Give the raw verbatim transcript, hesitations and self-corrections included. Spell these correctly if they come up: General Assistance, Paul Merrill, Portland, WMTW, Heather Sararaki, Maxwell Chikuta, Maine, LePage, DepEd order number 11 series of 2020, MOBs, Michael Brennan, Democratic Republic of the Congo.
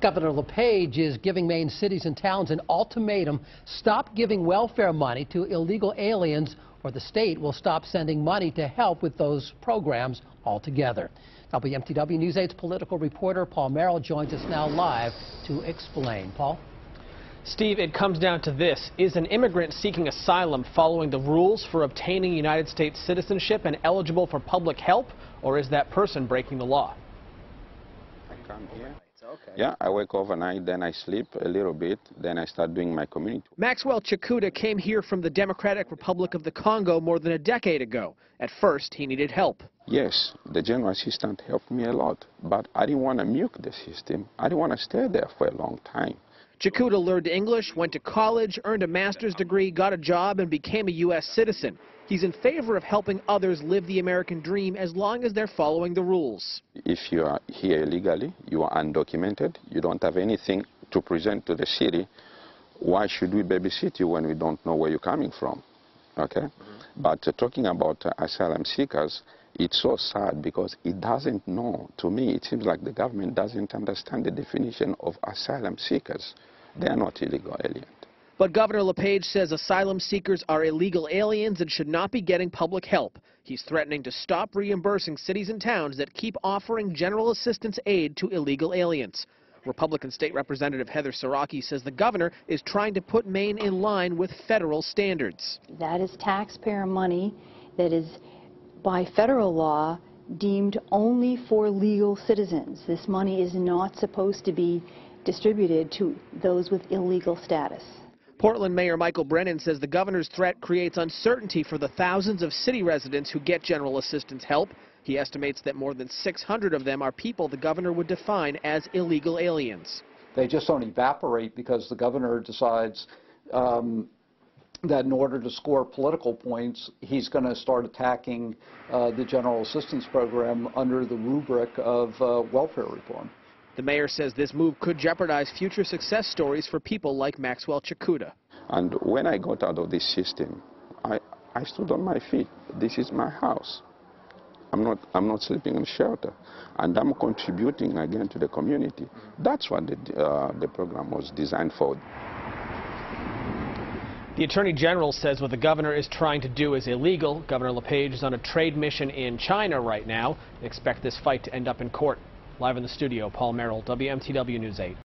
Governor LePage is giving Maine cities and towns an ultimatum: stop giving welfare money to illegal aliens or the state will stop sending money to help with those programs altogether. W M T W News eight's political reporter Paul Merrill joins us now live to explain. Paul? Steve, it comes down to this. Is an immigrant seeking asylum following the rules for obtaining United States citizenship and eligible for public help, or is that person breaking the law? I come here. Okay. Yeah, I wake overnight, then I sleep a little bit, then I start doing my community. Maxwell Chikuta came here from the Democratic Republic of the Congo more than a decade ago. At first, he needed help. Yes, the general assistant helped me a lot, but I didn't want to milk the system. I didn't want to stay there for a long time. Chikuta learned English, went to college, earned a master's degree, got a job, and became a U S citizen. He's in favor of helping others live the American dream as long as they're following the rules. If you are here illegally, you are undocumented, you don't have anything to present to the city, why should we babysit you when we don't know where you're coming from? Okay? Mm-hmm. But uh, talking about uh, asylum seekers, it's so sad because it doesn't know. To me, it seems like the government doesn't understand the definition of asylum seekers. They are not illegal aliens. But Governor LePage says asylum seekers are illegal aliens and should not be getting public help. He's threatening to stop reimbursing cities and towns that keep offering general assistance aid to illegal aliens. Republican State Representative Heather Sararaki says the governor is trying to put Maine in line with federal standards. That is taxpayer money that is by federal law deemed only for legal citizens. This money is not supposed to be distributed to those with illegal status. Portland Mayor Michael Brennan says the governor's threat creates uncertainty for the thousands of city residents who get general assistance help. He estimates that more than six hundred of them are people the governor would define as illegal aliens. They just don't evaporate because the governor decides um, that in order to score political points, he's going to start attacking uh, the general assistance program under the rubric of uh, welfare reform. The mayor says this move could jeopardize future success stories for people like Maxwell Chikuta. And when I got out of this system, I, I stood on my feet. This is my house. I'm not, I'm not sleeping in shelter. And I'm contributing again to the community. That's what the, uh, the program was designed for. The Attorney General says what the governor is trying to do is illegal. Governor LePage is on a trade mission in China right now. They expect this fight to end up in court. Live in the studio, Paul Merrill, W M T W News eight.